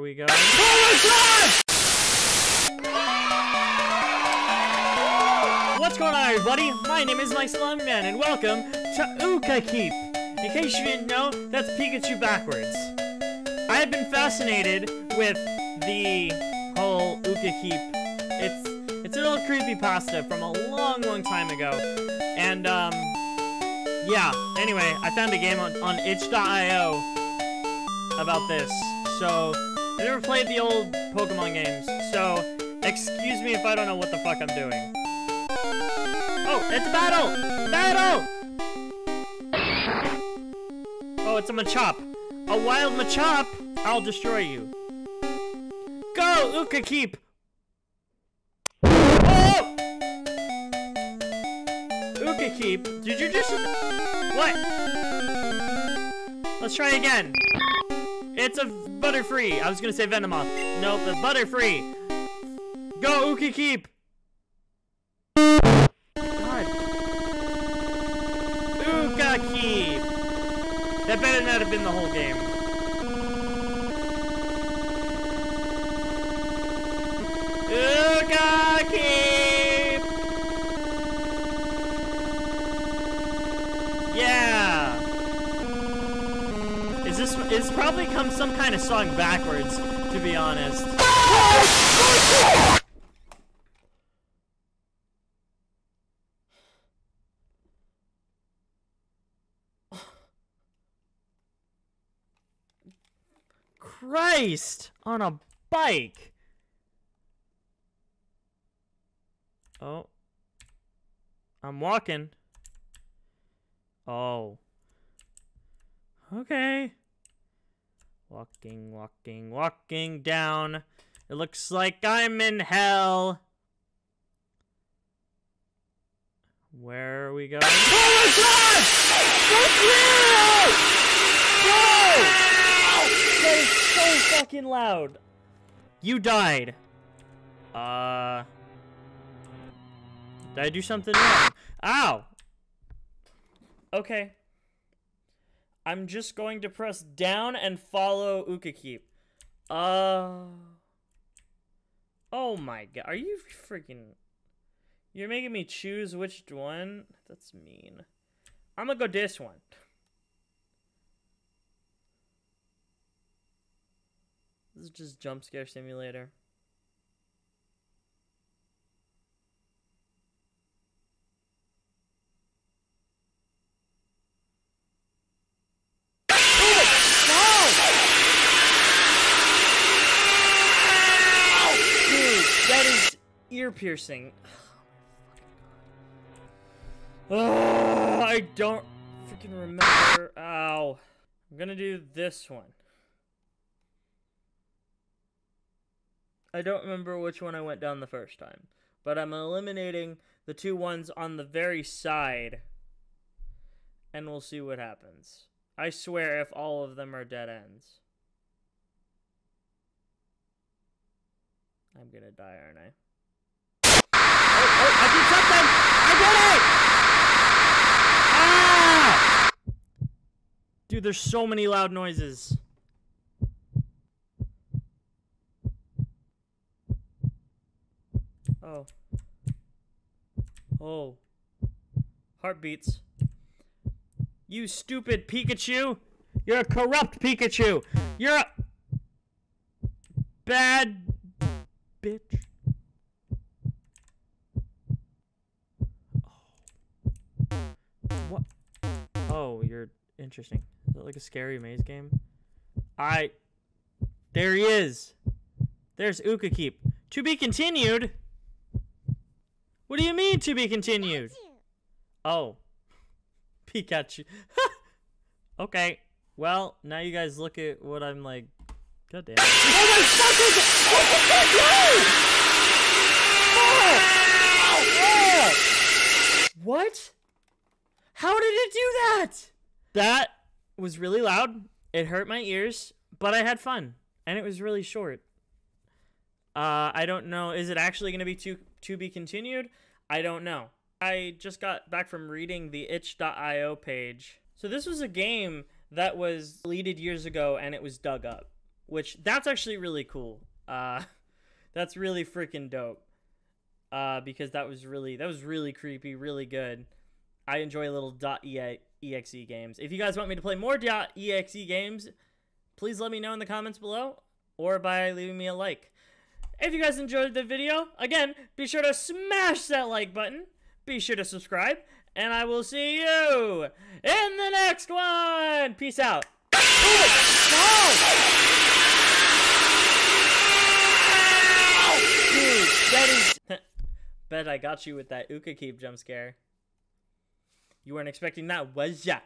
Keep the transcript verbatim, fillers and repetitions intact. are we going? Oh my god! What's going on, everybody? My name is MikeSalamiMan, and welcome to Uka Keep. In case you didn't know, that's Pikachu backwards. I have been fascinated with the whole Uka Keep. It's it's an old creepypasta from a long, long time ago, and um, yeah. Anyway, I found a game on on itch dot i o. about this. So, I never played the old Pokemon games, so excuse me if I don't know what the fuck I'm doing. Oh, it's a battle! Battle! Oh, it's a Machop. A wild Machop! I'll destroy you. Go, Uka Keep! Oh! Uka Keep, did you just... What? Let's try again. It's a Butterfree. I was gonna say Venomoth. Nope, the Butterfree. Go, Uka Keep. God. Uka Keep. That better not have been the whole game. Uka Keep. Yeah. Is this, it's probably come some kind of song backwards, to be honest. Christ! On a bike! Oh. I'm walking. Oh. Okay. Walking, walking, walking down. It looks like I'm in hell. Where are we going? Oh my god! That's real! Whoa! That is so fucking loud. You died. Uh. Did I do something wrong? Ow! Okay. I'm just going to press down and follow Uka Keep. Uh. Oh my god. Are you freaking... You're making me choose which one? That's mean. I'm gonna go this one. This is just Jump Scare Simulator. Ear piercing. Oh, I don't freaking remember. Ow. I'm gonna do this one. I don't remember which one I went down the first time, but I'm eliminating the two ones on the very side, and we'll see what happens. I swear if all of them are dead ends. I'm gonna die, aren't I? Oh, I did something! I did it! Ah! Dude, there's so many loud noises. Oh. Oh. Heartbeats. You stupid Pikachu! You're a corrupt Pikachu! You're a... bad... bitch. What? Oh, you're interesting. Is that like a scary maze game? I... There he is. There's Uka Keep. To be continued? What do you mean, to be continued? Oh. Pikachu. Okay. Well, now you guys look at what I'm like... God damn it. Oh my fucking... What the fuck is that? What? How did it do that? That was really loud. It hurt my ears, but I had fun, and it was really short. Uh, I don't know. Is it actually going to be to to be continued? I don't know. I just got back from reading the itch dot i o page. So this was a game that was deleted years ago, and it was dug up, which that's actually really cool. Uh, that's really freaking dope. Uh, because that was really that was really creepy, really good. I enjoy little .exe games. If you guys want me to play more .exe games, please let me know in the comments below or by leaving me a like. If you guys enjoyed the video, again, be sure to smash that like button. Be sure to subscribe, and I will see you in the next one. Peace out. Dude, that is... Bet I got you with that Uka Keep jump scare. You weren't expecting that, was ya?